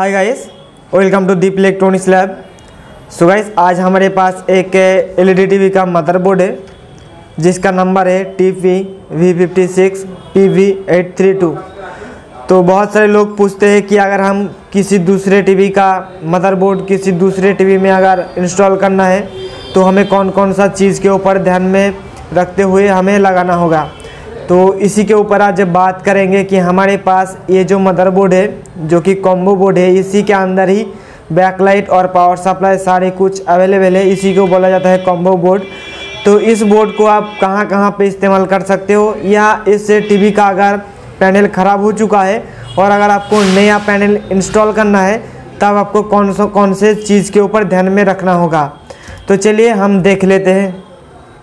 Hi guys, welcome to Deep electronics lab. So guys, आज हमारे पास एक एलईडी टीवी का मदरबोर्ड है जिसका नंबर है टीवी V56 PB 832। तो बहुत सारे लोग पूछते हैं कि अगर हम किसी दूसरे टीवी का मदरबोर्ड किसी दूसरे टीवी में अगर इंस्टॉल करना है तो हमें कौन कौन सा चीज़ के ऊपर ध्यान में रखते हुए हमें लगाना होगा। तो इसी के ऊपर आज बात करेंगे कि हमारे पास ये जो मदरबोर्ड है जो कि कॉम्बो बोर्ड है, इसी के अंदर ही बैकलाइट और पावर सप्लाई सारे कुछ अवेलेबल है। इसी को बोला जाता है कॉम्बो बोर्ड। तो इस बोर्ड को आप कहां कहां पे इस्तेमाल कर सकते हो, या इस टीवी का अगर पैनल ख़राब हो चुका है और अगर आपको नया पैनल इंस्टॉल करना है तब आपको कौन से चीज़ के ऊपर ध्यान में रखना होगा। तो चलिए हम देख लेते हैं।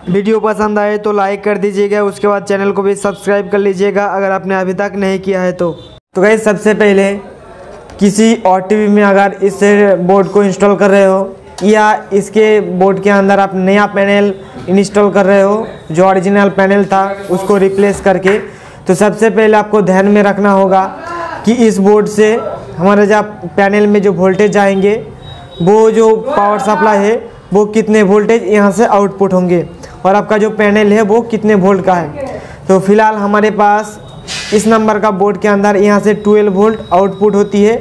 वीडियो पसंद आए तो लाइक कर दीजिएगा, उसके बाद चैनल को भी सब्सक्राइब कर लीजिएगा अगर आपने अभी तक नहीं किया है। तो गाइस, सबसे पहले किसी और टीवी में अगर इस बोर्ड को इंस्टॉल कर रहे हो या इसके बोर्ड के अंदर आप नया पैनल इंस्टॉल कर रहे हो जो ओरिजिनल पैनल था उसको रिप्लेस करके, तो सबसे पहले आपको ध्यान में रखना होगा कि इस बोर्ड से हमारे जो पैनल में जो वोल्टेज आएंगे वो जो पावर सप्लाई है वो कितने वोल्टेज यहाँ से आउटपुट होंगे और आपका जो पैनल है वो कितने वोल्ट का है। तो फिलहाल हमारे पास इस नंबर का बोर्ड के अंदर यहाँ से 12 वोल्ट आउटपुट होती है।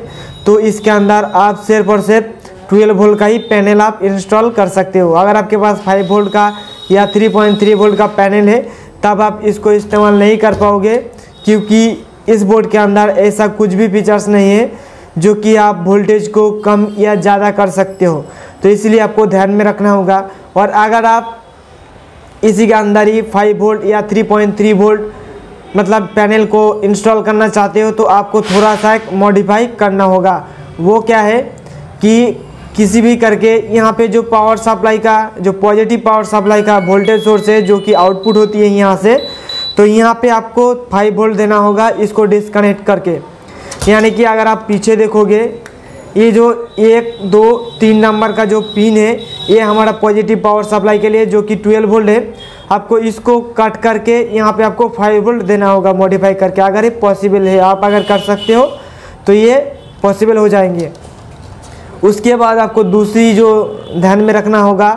तो इसके अंदर आप सिर्फ और सिर्फ 12 वोल्ट का ही पैनल आप इंस्टॉल कर सकते हो। अगर आपके पास 5 वोल्ट का या 3.3 वोल्ट का पैनल है तब आप इसको इस्तेमाल नहीं कर पाओगे, क्योंकि इस बोर्ड के अंदर ऐसा कुछ भी फीचर्स नहीं है जो कि आप वोल्टेज को कम या ज़्यादा कर सकते हो। तो इसलिए आपको ध्यान में रखना होगा। और अगर आप इसी के अंदर ही 5 वोल्ट या 3.3 वोल्ट मतलब पैनल को इंस्टॉल करना चाहते हो तो आपको थोड़ा सा मॉडिफाई करना होगा। वो क्या है कि किसी भी करके यहाँ पे जो पावर सप्लाई का जो पॉजिटिव पावर सप्लाई का वोल्टेज सोर्स है जो कि आउटपुट होती है यहाँ से, तो यहाँ पे आपको 5 वोल्ट देना होगा इसको डिस्कनेक्ट करके। यानी कि अगर आप पीछे देखोगे ये जो 1, 2, 3 नंबर का जो पिन है ये हमारा पॉजिटिव पावर सप्लाई के लिए जो कि 12 वोल्ट है, आपको इसको कट करके यहाँ पर आपको 5 वोल्ट देना होगा मॉडिफाई करके। अगर ये पॉसिबल है, आप अगर कर सकते हो तो ये पॉसिबल हो जाएंगे। उसके बाद आपको दूसरी जो ध्यान में रखना होगा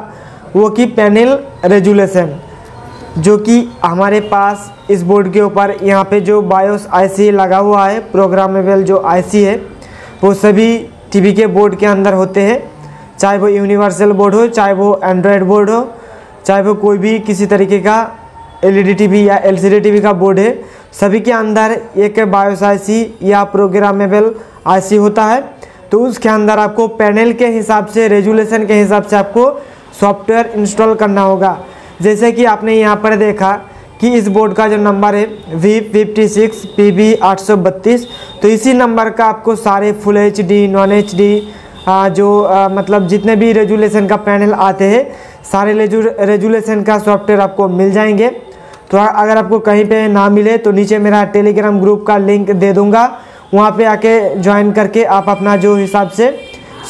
वो कि पैनल रेजुलेशन, जो कि हमारे पास इस बोर्ड के ऊपर यहाँ पे जो बायोस आईसी लगा हुआ है, प्रोग्रामेबल जो आईसी है वो सभी टीवी के बोर्ड के अंदर होते हैं, चाहे वो यूनिवर्सल बोर्ड हो, चाहे वो एंड्रॉयड बोर्ड हो, चाहे वो कोई भी किसी तरीके का एलईडी टीवी या एलसीडी टीवी का बोर्ड है, सभी के अंदर एक बायोस आईसी या प्रोग्रामेबल आईसी होता है। तो उसके अंदर आपको पैनल के हिसाब से, रेजुलेशन के हिसाब से आपको सॉफ्टवेयर इंस्टॉल करना होगा। जैसे कि आपने यहाँ पर देखा कि इस बोर्ड का जो नंबर है V56 PB 832, तो इसी नंबर का आपको सारे फुल HD, नॉन HD जो मतलब जितने भी रेजुलेशन का पैनल आते हैं सारे रेजुलेशन का सॉफ्टवेयर आपको मिल जाएंगे। तो अगर आपको कहीं पे ना मिले तो नीचे मेरा टेलीग्राम ग्रुप का लिंक दे दूँगा, वहाँ पे आके ज्वाइन करके आप अपना जो हिसाब से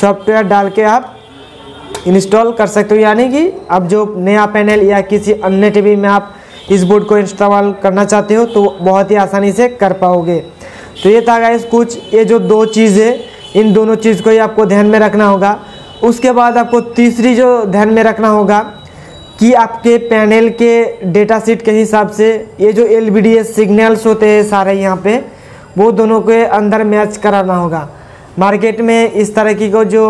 सॉफ्टवेयर डाल के आप इंस्टॉल कर सकते हो। यानी कि अब जो नया पैनल या किसी अन्य टीवी में आप इस बोर्ड को इंस्टॉल करना चाहते हो तो बहुत ही आसानी से कर पाओगे। तो ये था गाइस कुछ, ये जो 2 चीज़ है इन दोनों चीज़ को ही आपको ध्यान में रखना होगा। उसके बाद आपको तीसरी जो ध्यान में रखना होगा कि आपके पैनल के डेटा शीट के हिसाब से ये जो LVDS सिग्नल्स होते हैं सारे यहाँ पर, वो दोनों के अंदर मैच कराना होगा। मार्केट में इस तरह की को जो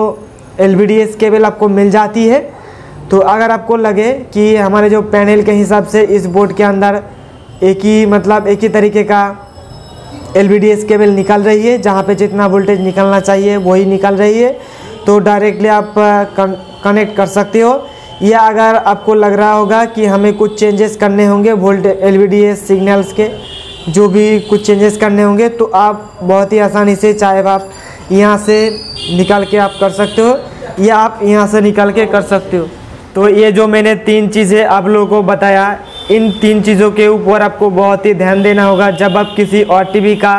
LVDS केबल आपको मिल जाती है, तो अगर आपको लगे कि हमारे जो पैनल के हिसाब से इस बोर्ड के अंदर एक ही तरीके का LVDS केबल निकल रही है, जहाँ पे जितना वोल्टेज निकलना चाहिए वही निकल रही है, तो डायरेक्टली आप कनेक्ट कर सकते हो। या अगर आपको लग रहा होगा कि हमें कुछ चेंजेस करने होंगे वोल्टेज LVDS सिग्नल्स के, जो भी कुछ चेंजेस करने होंगे तो आप बहुत ही आसानी से चाहे आप यहाँ से निकाल के आप कर सकते हो या आप यहाँ से निकाल के कर सकते हो। तो ये जो मैंने 3 चीज़ें आप लोगों को बताया, इन 3 चीज़ों के ऊपर आपको बहुत ही ध्यान देना होगा जब आप किसी और टीवी का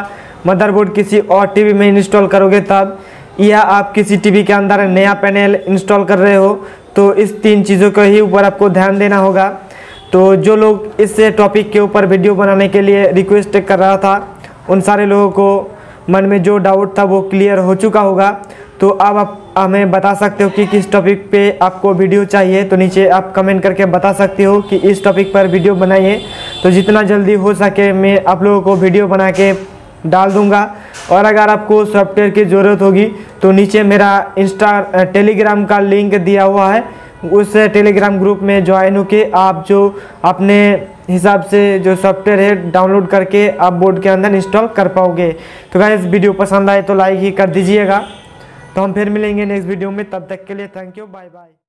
मदरबोर्ड किसी और टीवी में इंस्टॉल करोगे तब, या आप किसी टीवी के अंदर नया पैनल इंस्टॉल कर रहे हो, तो इस 3 चीज़ों के ही ऊपर आपको ध्यान देना होगा। तो जो लोग इस टॉपिक के ऊपर वीडियो बनाने के लिए रिक्वेस्ट कर रहा था उन सारे लोगों को मन में जो डाउट था वो क्लियर हो चुका होगा। तो अब आप हमें बता सकते हो कि किस टॉपिक पे आपको वीडियो चाहिए, तो नीचे आप कमेंट करके बता सकते हो कि इस टॉपिक पर वीडियो बनाइए। तो जितना जल्दी हो सके मैं आप लोगों को वीडियो बना के डाल दूंगा। और अगर आपको सॉफ्टवेयर की ज़रूरत होगी तो नीचे मेरा टेलीग्राम का लिंक दिया हुआ है, उस टेलीग्राम ग्रुप में ज्वाइन होकर आप जो अपने हिसाब से जो सॉफ्टवेयर है डाउनलोड करके आप बोर्ड के अंदर इंस्टॉल कर पाओगे। तो गाइस वीडियो पसंद आए तो लाइक ही कर दीजिएगा। तो हम फिर मिलेंगे नेक्स्ट वीडियो में, तब तक के लिए थैंक यू, बाय बाय।